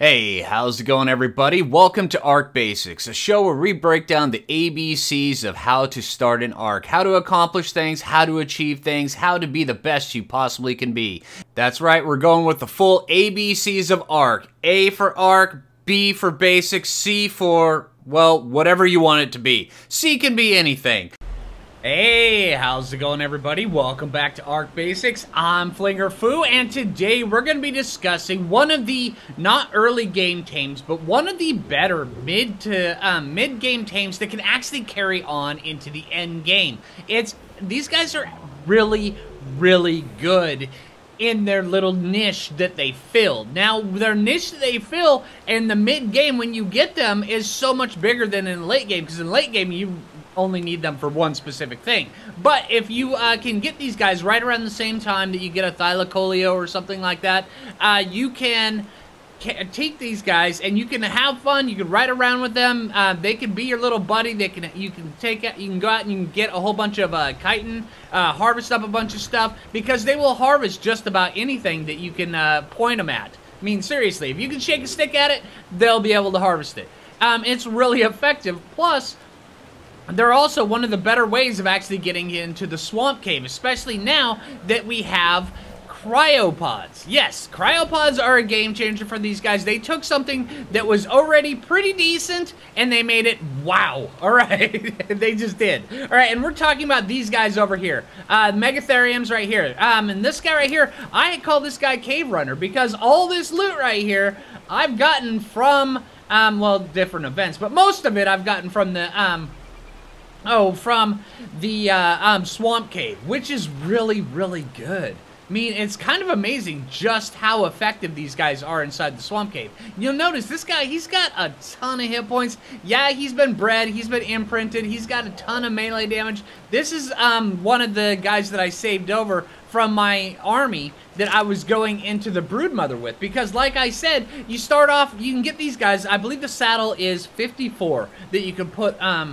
Hey, how's it going everybody? Welcome to ARK Basics, a show where we break down the ABCs of how to start an ARK, how to accomplish things, how to achieve things, how to be the best you possibly can be. That's right, we're going with the full ABCs of ARK. A for ARK, B for Basics, C for, well, whatever you want it to be. C can be anything. Hey, how's it going everybody? Welcome back to ARK Basics. I'm Phlinger Phoo, and today we're going to be discussing one of the, not early game tames, but one of the better mid-game tames that can actually carry on into the end game. These guys are really, really good in their little niche that they fill. Now, their niche that they fill in the mid-game when you get them is so much bigger than in the late game, because in the late game you only need them for one specific thing. But if you can get these guys right around the same time that you get a thylacoleo or something like that, you can take these guys and you can have fun. You can ride around with them. They can be your little buddy. You can go out and you can get a whole bunch of chitin, harvest up a bunch of stuff, because they will harvest just about anything that you can point them at. I mean, seriously, if you can shake a stick at it, they'll be able to harvest it. It's really effective. Plus, they're also one of the better ways of actually getting into the swamp cave, especially now that we have cryopods. Yes, cryopods are a game changer for these guys. They took something that was already pretty decent and they made it wow. All right, they just did. All right, and we're talking about these guys over here. Megatherium's right here. And this guy right here, I call this guy Cave Runner, because all this loot right here I've gotten from, well, different events, but most of it I've gotten from the, from the swamp cave, which is really, really good. I mean, it's kind of amazing just how effective these guys are inside the swamp cave. You'll notice this guy, he's got a ton of hit points. Yeah, he's been bred, he's been imprinted, he's got a ton of melee damage. This is one of the guys that I saved over from my army that I was going into the Broodmother with, because like I said, you start off, you can get these guys, I believe the saddle is 54 that you can put a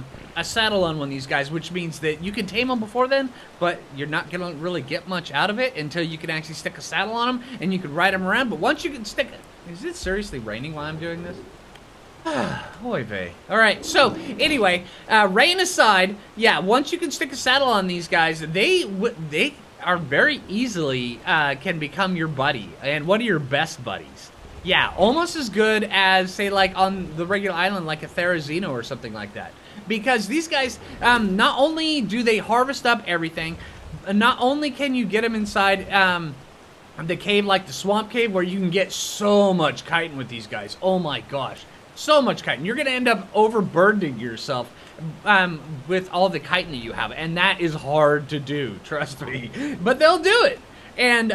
saddle on one of these guys, which means that you can tame them before then, but you're not gonna really get much out of it until you can actually stick a saddle on them and you can ride them around. But once you can stick it, is it seriously raining while I'm doing this? Oy vey. All right, so anyway, rain aside, yeah, once you can stick a saddle on these guys, they are very easily can become your buddy and one of your best buddies. Yeah, almost as good as, say, like on the regular island, like a Therizino or something like that. Because these guys, not only do they harvest up everything, not only can you get them inside the cave, like the swamp cave, where you can get so much chitin with these guys. Oh my gosh, so much chitin. You're going to end up overburdening yourself with all the chitin that you have, and that is hard to do, trust me. But they'll do it. And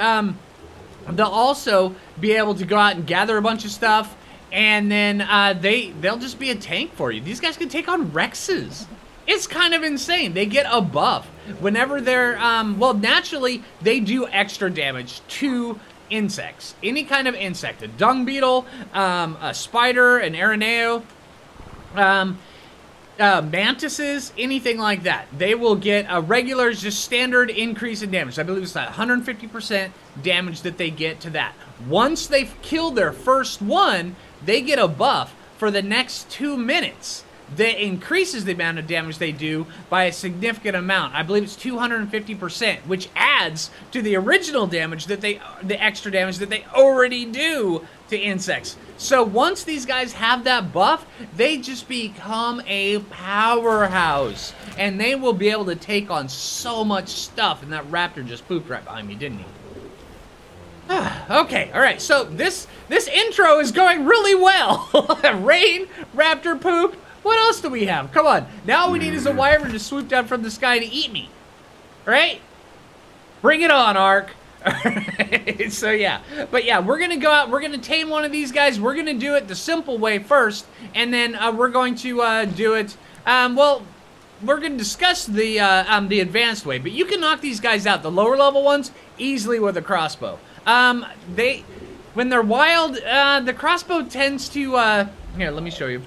they'll also be able to go out and gather a bunch of stuff, and then they'll just be a tank for you. These guys can take on Rexes. It's kind of insane. They get a buff whenever they're, well, naturally, they do extra damage to insects. Any kind of insect, a dung beetle, a spider, an araneo, mantises, anything like that. They will get a regular, just standard increase in damage. I believe it's like 150% damage that they get to that. Once they've killed their first one, they get a buff for the next 2 minutes that increases the amount of damage they do by a significant amount. I believe it's 250%, which adds to the original damage that the extra damage that they already do to insects. So once these guys have that buff, they just become a powerhouse, and they will be able to take on so much stuff. And that raptor just pooped right behind me, didn't he? Okay, all right, so this intro is going really well. Rain, raptor poop, what else do we have? Come on, now all we need is a wyvern to swoop down from the sky to eat me. All right? Bring it on, Ark. All right, so yeah. But yeah, we're gonna go out, we're gonna tame one of these guys, we're gonna do it the simple way first, and then we're going to do it, well, we're going to discuss the advanced way, but you can knock these guys out, the lower level ones, easily with a crossbow. When they're wild, the crossbow tends to, here, let me show you.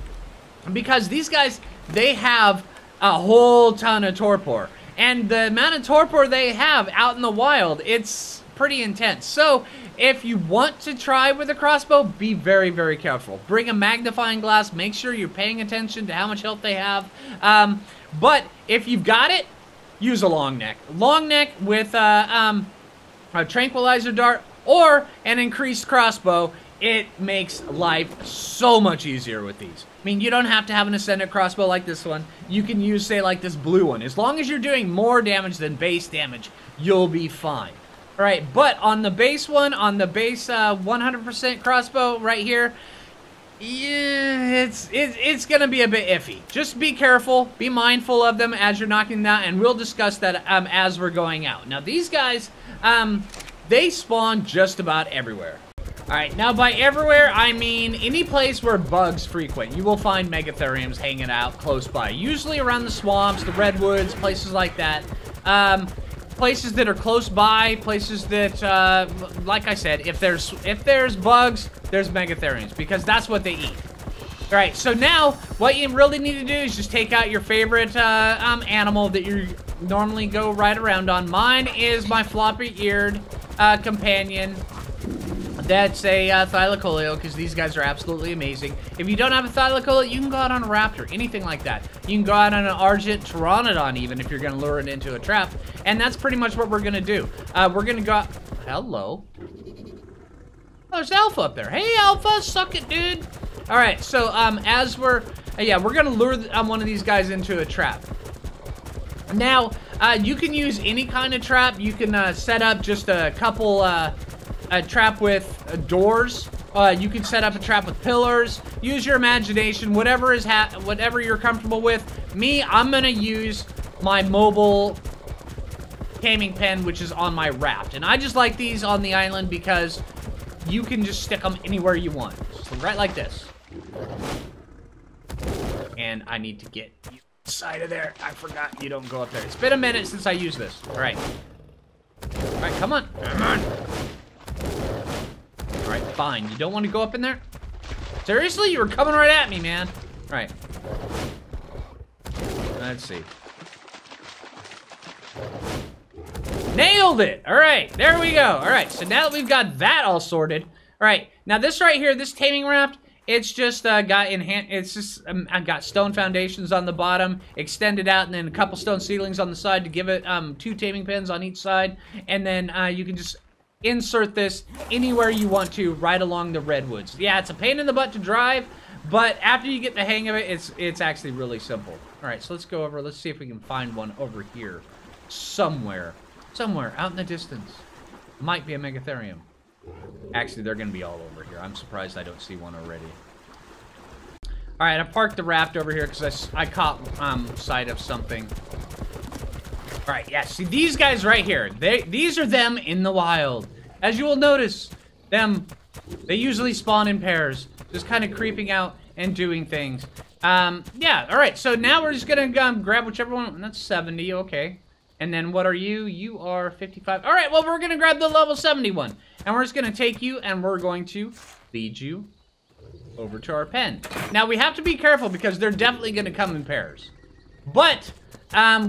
Because these guys, they have a whole ton of torpor. And the amount of torpor they have out in the wild, it's pretty intense. So, If you want to try with a crossbow, be very, very careful. Bring a magnifying glass. Make sure you're paying attention to how much health they have. But if you've got it, use a long neck. Long neck with a tranquilizer dart or an increased crossbow. It makes life so much easier with these. I mean, you don't have to have an ascendant crossbow like this one. You can use, say, like this blue one. As long as you're doing more damage than base damage, you'll be fine. All right, but on the base one, on the base 100% crossbow right here, yeah, it's gonna be a bit iffy. Just be careful, be mindful of them as you're knocking that, and we'll discuss that as we're going out. Now these guys, they spawn just about everywhere. Alright, now by everywhere, I mean any place where bugs frequent. You will find Megatheriums hanging out close by. Usually around the swamps, the redwoods, places like that. Places that are close by, places that, like I said, if there's bugs, there's Megatheriums, because that's what they eat. Alright, so now, what you really need to do is just take out your favorite animal that you normally go right around on. Mine is my floppy-eared companion. That's a thylacoleo, because these guys are absolutely amazing. If you don't have a thylacoleo, you can go out on a raptor, anything like that. You can go out on an argent pteranodon, even, if you're going to lure it into a trap. And that's pretty much what we're going to do. We're going to go out... Hello. Oh, there's Alpha up there. Hey, Alpha, suck it, dude. All right, so as we're... yeah, we're going to lure one of these guys into a trap. Now, you can use any kind of trap. You can set up just a couple... a trap with doors. You can set up a trap with pillars. Use your imagination, whatever you're comfortable with. Me, I'm gonna use my mobile taming pen, which is on my raft. And I just like these on the island because you can just stick them anywhere you want. So right like this. And I need to get you inside of there. I forgot you don't go up there. It's been a minute since I used this. All right. All right, come on. Come on. Alright, fine. You don't want to go up in there? Seriously? You were coming right at me, man. Alright. Let's see. Nailed it! Alright, there we go. Alright, so now that we've got that all sorted. Alright, now this right here, this taming raft, it's just got stone foundations on the bottom, extended out, and then a couple stone ceilings on the side to give it two taming pins on each side. And then you can just... insert this anywhere you want to, right along the redwoods. Yeah, it's a pain in the butt to drive, but after you get the hang of it, it's actually really simple. All right, so let's go over. Let's see if we can find one over here, somewhere out in the distance. Might be a Megatherium. Actually, they're going to be all over here. I'm surprised I don't see one already. All right, I parked the raft over here because I caught sight of something. All right, yeah, see these guys right here. These are them in the wild. As you will notice, they usually spawn in pairs, just kind of creeping out and doing things. Yeah, all right, so now we're just going to grab whichever one. That's 70, okay. And then what are you? You are 55. All right, well, we're going to grab the level 71. And we're just going to take you, and we're going to lead you over to our pen. Now, we have to be careful because they're definitely going to come in pairs. But...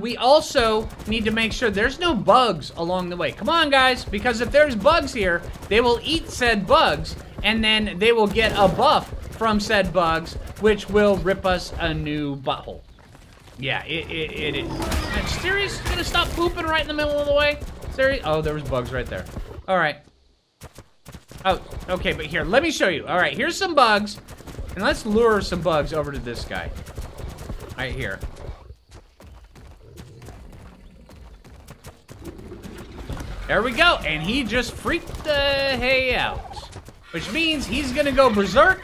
we also need to make sure there's no bugs along the way. Come on, guys, because if there's bugs here, they will eat said bugs, and then they will get a buff from said bugs, which will rip us a new butthole. Yeah, it is. I'm serious? Gonna stop pooping right in the middle of the way? Serious? Oh, there was bugs right there. All right. Oh, okay, but here, let me show you. All right, here's some bugs, and let's lure some bugs over to this guy. Right here. There we go, and he just freaked the hay out. Which means he's gonna go berserk,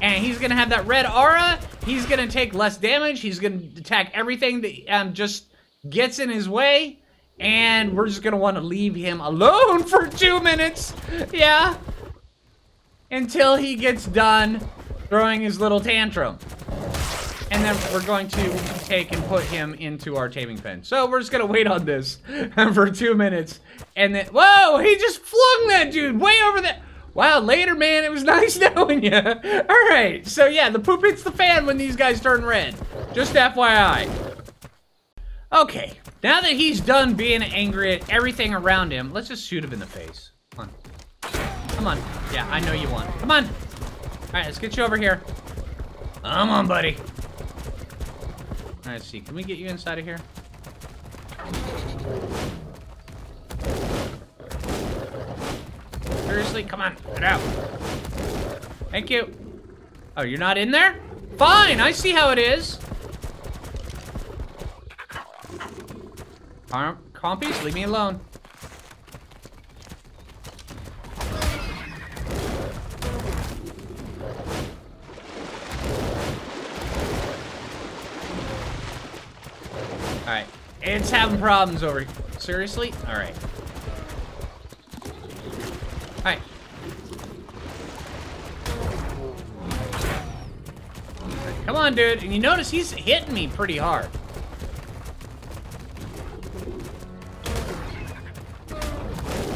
and he's gonna have that red aura, he's gonna take less damage, he's gonna attack everything that just gets in his way, and we're just gonna wanna leave him alone for 2 minutes, yeah. Until he gets done throwing his little tantrum. And then we're going to take and put him into our taming pen. So we're just going to wait on this for 2 minutes. And then, whoa, he just flung that dude way over there. Wow, later, man, it was nice knowing you. All right, so yeah, the poop hits the fan when these guys turn red. Just FYI. Okay, now that he's done being angry at everything around him, let's just shoot him in the face. Come on. Come on. Yeah, I know you want. Come on. All right, let's get you over here. Come on, buddy. Let's see. Can we get you inside of here? Seriously? Come on. Get out. Thank you. Oh, you're not in there? Fine. I see how it is. Compies, leave me alone. Alright. It's having problems over here. Seriously? Alright. Alright. Come on, dude. And you notice he's hitting me pretty hard.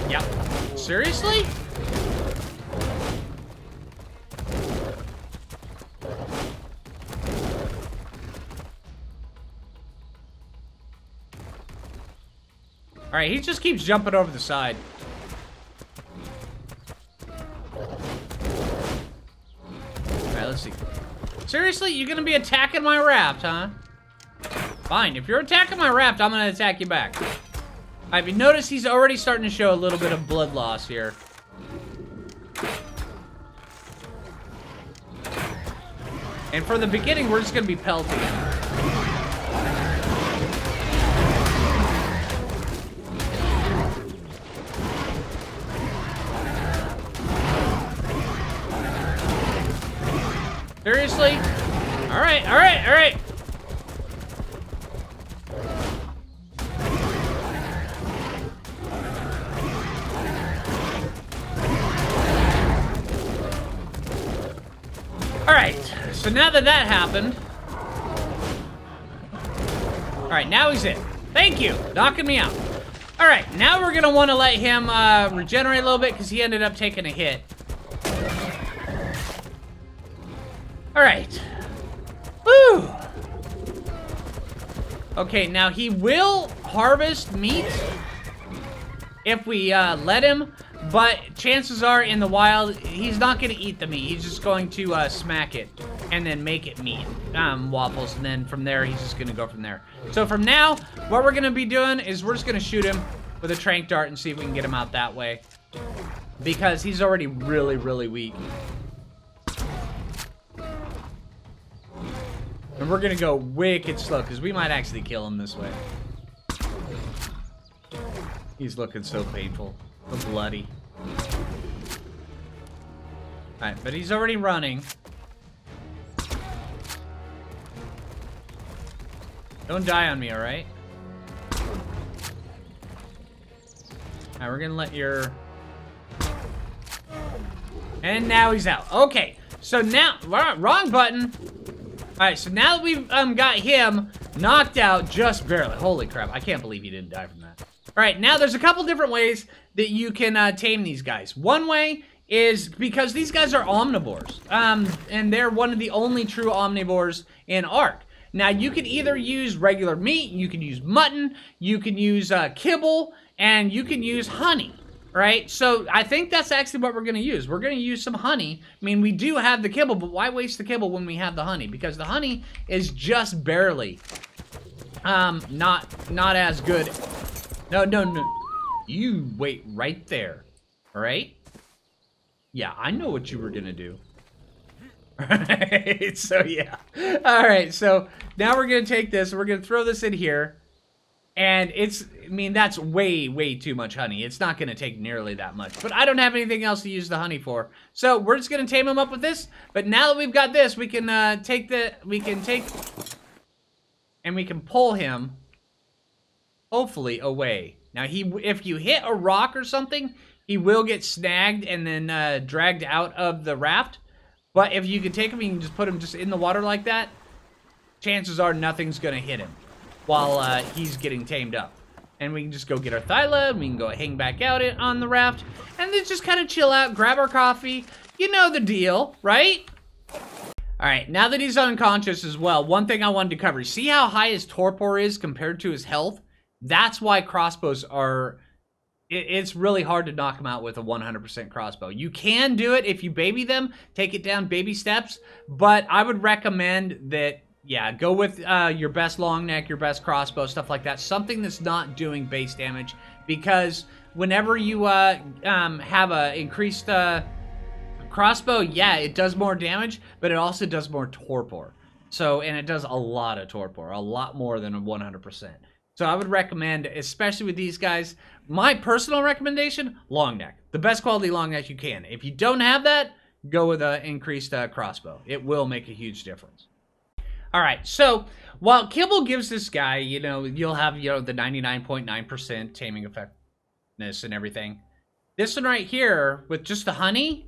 Yep. Seriously? Alright, he just keeps jumping over the side. Alright, let's see. Seriously? You're gonna be attacking my raft, huh? Fine, if you're attacking my raft, I'm gonna attack you back. Alright, but notice he's already starting to show a little bit of blood loss here. And from the beginning, we're just gonna be pelting him. Seriously? Alright, alright, alright. Alright, so now that that happened... Alright, now he's in. Thank you, knocking me out. Alright, now we're gonna wanna let him regenerate a little bit because he ended up taking a hit. Alright. Woo! Okay, now he will harvest meat if we let him, but chances are in the wild, he's not going to eat the meat. He's just going to smack it and then make it meat. Waffles, and then from there, he's just going to go from there. So from now, what we're going to be doing is we're just going to shoot him with a tranq dart and see if we can get him out that way. Because he's already really, really weak. And we're gonna go wicked slow, because we might actually kill him this way. He's looking so painful. So bloody. Alright, but he's already running. Don't die on me, alright? Alright, we're gonna let your... And now he's out. Okay, so now... Wrong button! Alright, so now that we've got him knocked out just barely. Holy crap, I can't believe he didn't die from that. Alright, now there's a couple different ways that you can tame these guys. One way is because these guys are omnivores. And they're one of the only true omnivores in ARK. Now, you can either use regular meat, you can use mutton, you can use kibble, and you can use honey. Right? So, I think that's actually what we're going to use. We're going to use some honey. I mean, we do have the kibble, but why waste the kibble when we have the honey? Because the honey is just barely not as good. No, no, no. You wait right there. All right? Yeah, I know what you were going to do. All right? So, yeah. All right. So, now we're going to take this. We're going to throw this in here. And it's, I mean, that's way, way too much honey. It's not going to take nearly that much. But I don't have anything else to use the honey for. So we're just going to tame him up with this. But now that we've got this, we can take... And we can pull him, hopefully, away. Now, if you hit a rock or something, he will get snagged and then dragged out of the raft. But if you can take him, you can just put him just in the water like that. Chances are nothing's going to hit him while he's getting tamed up. And we can just go get our thyla, we can go hang back out on the raft, and then just kind of chill out, grab our coffee. You know the deal, right? Alright, now that he's unconscious as well, one thing I wanted to cover. See how high his torpor is compared to his health? That's why crossbows are it's really hard to knock them out with a 100% crossbow. You can do it if you baby them, take it down baby steps, but I would recommend that, yeah, go with your best long neck, your best crossbow, stuff like that. Something that's not doing base damage, because whenever you have a increased crossbow, yeah, it does more damage, but it also does more torpor. So, and it does a lot of torpor, a lot more than a 100%. So I would recommend, especially with these guys, my personal recommendation, long neck. The best quality long neck you can. If you don't have that, go with an increased crossbow. It will make a huge difference. All right, so while Kibble gives this guy, you know, you'll have, you know, the 99.9% taming effectiveness and everything. This one right here, with just the honey,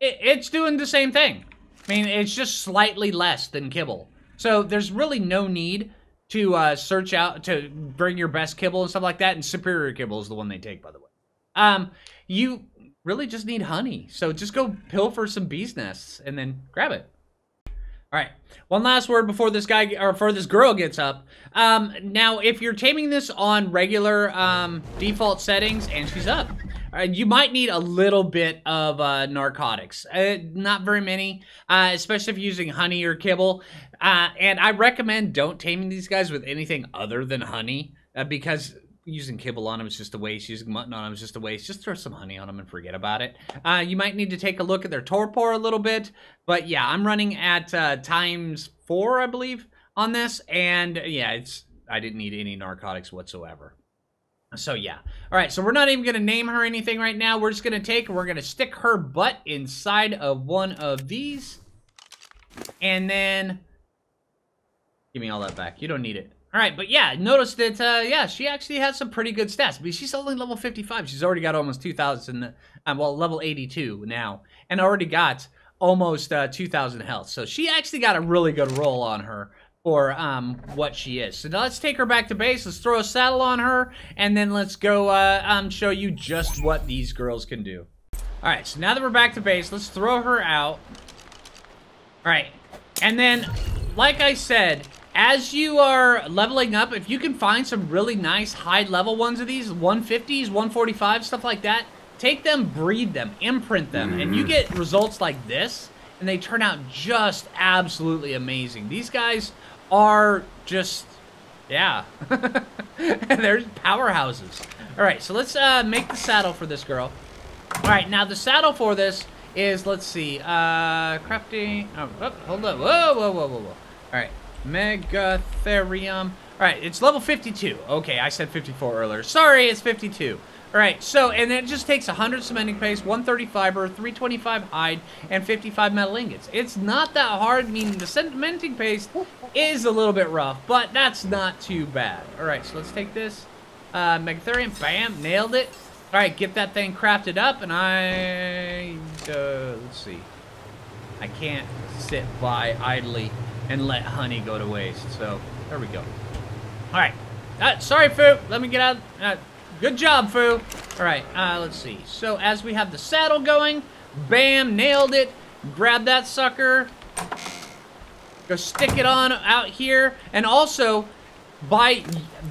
it's doing the same thing. I mean, it's just slightly less than Kibble. So there's really no need to search out, to bring your best Kibble and stuff like that. And Superior Kibble is the one they take, by the way. You really just need honey. So just go pilfer some bees nests and then grab it. All right, one last word before this guy, or before this girl gets up. Now, if you're taming this on regular default settings, and she's up, you might need a little bit of narcotics. Not very many, especially if you're using honey or kibble. And I recommend don't taming these guys with anything other than honey, because using kibble on them is just a waste. Using mutton on them is just a waste. Just throw some honey on them and forget about it. You might need to take a look at their torpor a little bit. But yeah, I'm running at ×4, I believe, on this. And yeah, I didn't need any narcotics whatsoever. So yeah. All right, so we're not even going to name her anything right now. We're just going to take, and we're going to stick her butt inside of one of these. And then, give me all that back. You don't need it. All right, but yeah, notice that, yeah, she actually has some pretty good stats. But she's only level 55. She's already got almost 2,000, well, level 82 now. And already got almost 2,000 health. So she actually got a really good roll on her for what she is. So now let's take her back to base. Let's throw a saddle on her. And then let's go show you just what these girls can do. All right, so now that we're back to base, let's throw her out. All right, and then, like I said, as you are leveling up, if you can find some really nice high-level ones of these, 150s, 145, stuff like that, take them, breed them, imprint them, and you get results like this, and they turn out just absolutely amazing. These guys are just, yeah, they're powerhouses. All right, so let's make the saddle for this girl. All right, now the saddle for this is, let's see, crafting, oh, hold up, whoa, whoa, whoa, whoa, whoa. All right. Megatherium. Alright, it's level 52. Okay, I said 54 earlier. Sorry, it's 52. Alright, so, and it just takes 100 cementing paste, 130 fiber, 325 hide, and 55 metal ingots. It's not that hard, meaning the cementing paste is a little bit rough, but that's not too bad. Alright, so let's take this. Megatherium, bam, nailed it. Alright, get that thing crafted up, and I, let's see. I can't sit by idly and let honey go to waste. So, there we go. Alright. Sorry, Foo. Let me get out. Good job, Foo. Alright, let's see. So, as we have the saddle going, bam, nailed it. Grab that sucker. Go stick it on out here. And also, by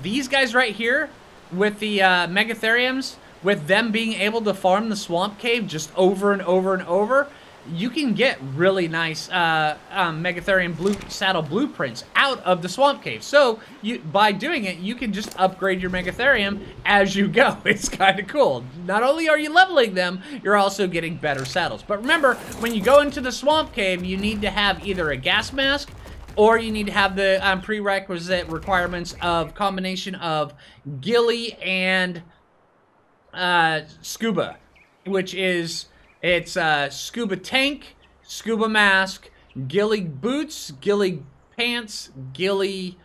these guys right here, with the Megatheriums, with them being able to farm the swamp cave just over and over and over, you can get really nice Megatherium blue saddle blueprints out of the swamp cave. So you, by doing it, you can just upgrade your Megatherium as you go. It's kind of cool. Not only are you leveling them, you're also getting better saddles. But remember, when you go into the swamp cave, you need to have either a gas mask, or you need to have the prerequisite requirements of combination of ghillie and scuba, which is, it's scuba tank, scuba mask, ghillie boots, ghillie pants, ghillie,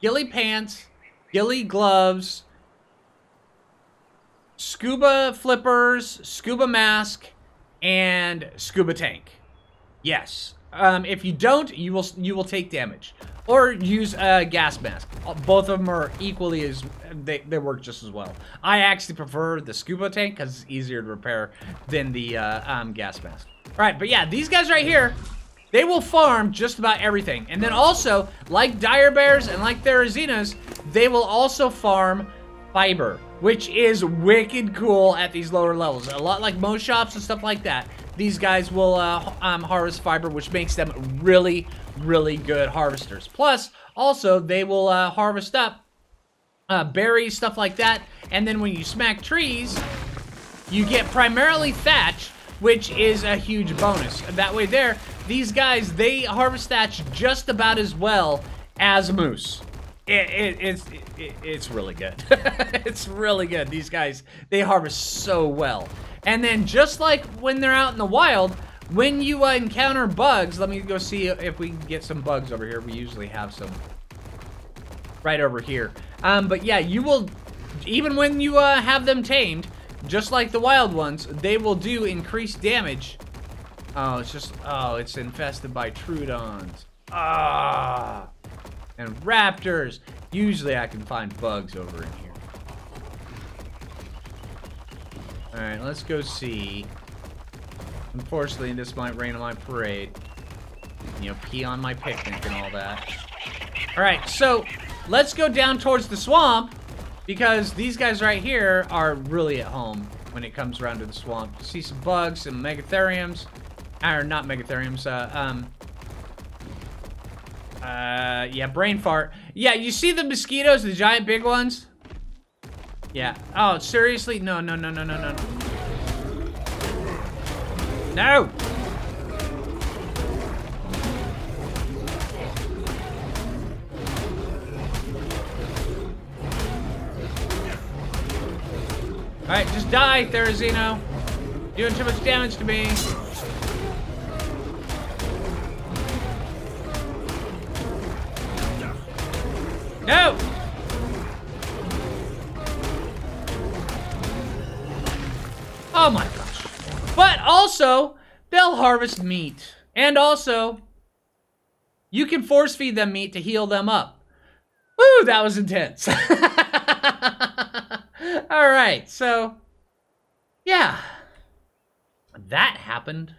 ghillie pants, ghillie gloves, scuba flippers, scuba mask, and scuba tank. Yes. If you don't, you will take damage. Or use a gas mask. Both of them are equally as, they work just as well. I actually prefer the scuba tank because it's easier to repair than the gas mask. All right, but yeah, these guys right here, they will farm just about everything. And then also, like dire bears and like Therizinas, They will also farm fiber, which is wicked cool at these lower levels. A lot like most shops and stuff like that. These guys will harvest fiber, which makes them really, really good harvesters. Plus, also, they will harvest up berries, stuff like that. And then when you smack trees, you get primarily thatch, which is a huge bonus. That way there, these guys, they harvest thatch just about as well as moose. It's really good. It's really good. These guys, they harvest so well. And then just like when they're out in the wild, when you encounter bugs, let me go see if we can get some bugs over here. We usually have some right over here. But yeah, you will, even when you have them tamed, just like the wild ones, they will do increased damage. Oh, it's just, oh, it's infested by Troodons. Ah. And raptors. Usually I can find bugs over in here. Alright, let's go see. Unfortunately, this might rain on my parade. You know, pee on my picnic and all that. Alright, so let's go down towards the swamp, because these guys right here are really at home when it comes around to the swamp. See some bugs, some megatheriums. Or not megatheriums, yeah, brain fart. Yeah, you see the mosquitoes, the giant big ones? Yeah. Oh, seriously? No, no, no, no, no, no. No! Alright, just die, Therizino. Doing too much damage to me. No! Oh my gosh. But also, they'll harvest meat. And also, you can force feed them meat to heal them up. Woo, that was intense. Alright, so, yeah. That happened.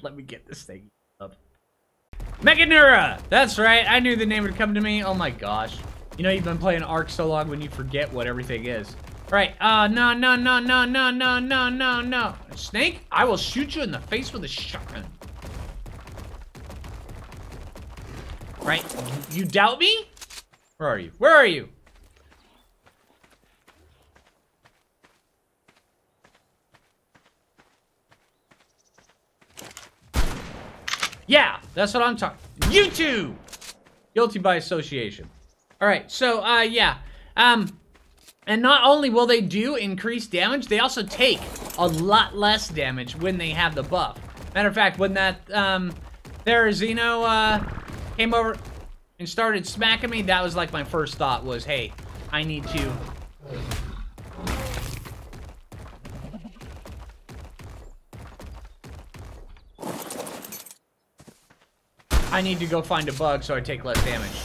Let me get this thing up. Meganura! That's right, I knew the name would come to me. Oh my gosh. You know, you've been playing ARK so long when you forget what everything is. Alright, no, no, no, no, no, no, no, no, no. Snake, I will shoot you in the face with a shotgun. Right, you doubt me? Where are you? Where are you? Yeah, that's what I'm talking. You two! Guilty by association. Alright, so, yeah. And not only will they do increased damage, they also take a lot less damage when they have the buff. Matter of fact, when that, Therizino, came over and started smacking me, that was like my first thought was, hey, I need to... I need to go find a bug so I take less damage.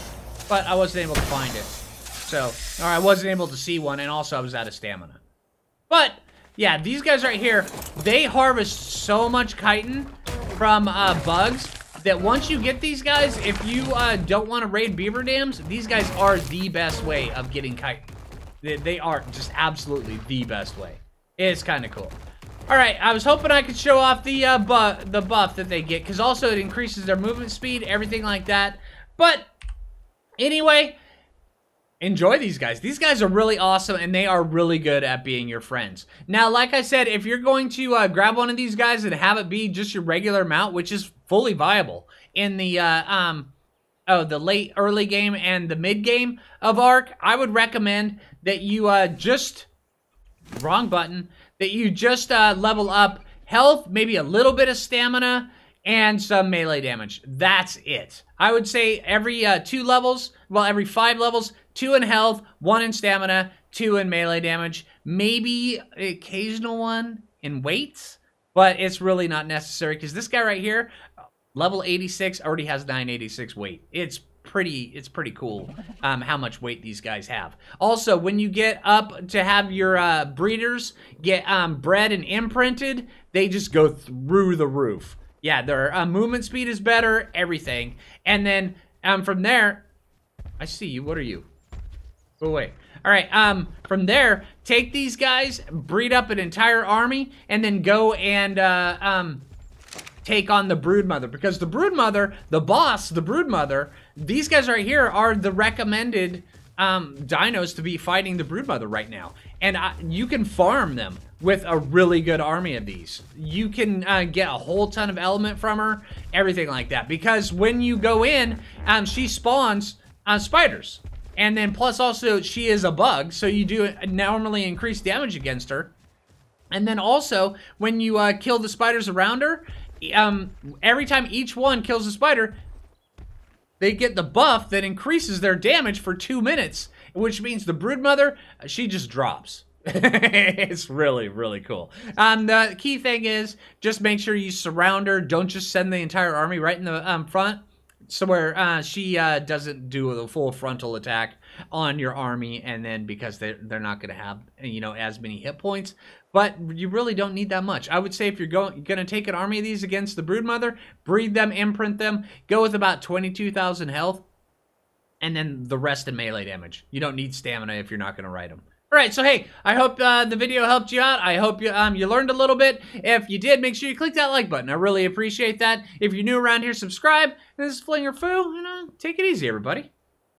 But I wasn't able to find it. So, or I wasn't able to see one, and also I was out of stamina. But, yeah, these guys right here, they harvest so much chitin from bugs that once you get these guys, if you don't want to raid beaver dams, these guys are the best way of getting chitin. They are just absolutely the best way. It's kind of cool. Alright, I was hoping I could show off the buff that they get, because also it increases their movement speed, everything like that. But, anyway, enjoy these guys. These guys are really awesome, and they are really good at being your friends. Now, like I said, if you're going to grab one of these guys and have it be just your regular mount, which is fully viable in the, the late early game and the mid game of ARK, I would recommend that you just level up health, maybe a little bit of stamina, and some melee damage. That's it. I would say every every 5 levels, 2 in health, 1 in stamina, 2 in melee damage, maybe an occasional one in weights, but it's really not necessary because this guy right here, level 86, already has 986 weight. It's pretty cool how much weight these guys have. Also, when you get up to have your breeders get bred and imprinted, they just go through the roof. Yeah, their movement speed is better, everything. And then from there, I see you. What are you? Go away. All right. From there, take these guys, breed up an entire army, and then go and take on the Broodmother, because the Broodmother, the boss, the Broodmother, these guys right here are the recommended dinos to be fighting the Broodmother right now. And you can farm them with a really good army of these. You can get a whole ton of element from her, everything like that. Because when you go in, she spawns spiders. And then plus also she is a bug, so you do normally increase damage against her. And then also, when you kill the spiders around her, every time each one kills a spider, they get the buff that increases their damage for 2 minutes, which means the Broodmother, she just drops. It's really, really cool. The key thing is just make sure you surround her. Don't just send the entire army right in the front, somewhere she doesn't do a full frontal attack on your army, and then because they're not going to have, you know, as many hit points. But you really don't need that much. I would say if you're going to take an army of these against the Broodmother, breed them, imprint them, go with about 22,000 health, and then the rest in melee damage. You don't need stamina if you're not going to ride them. All right, so hey, I hope the video helped you out. I hope you learned a little bit. If you did, make sure you click that like button. I really appreciate that. If you're new around here, subscribe. This is Phlinger Phoo, and take it easy, everybody.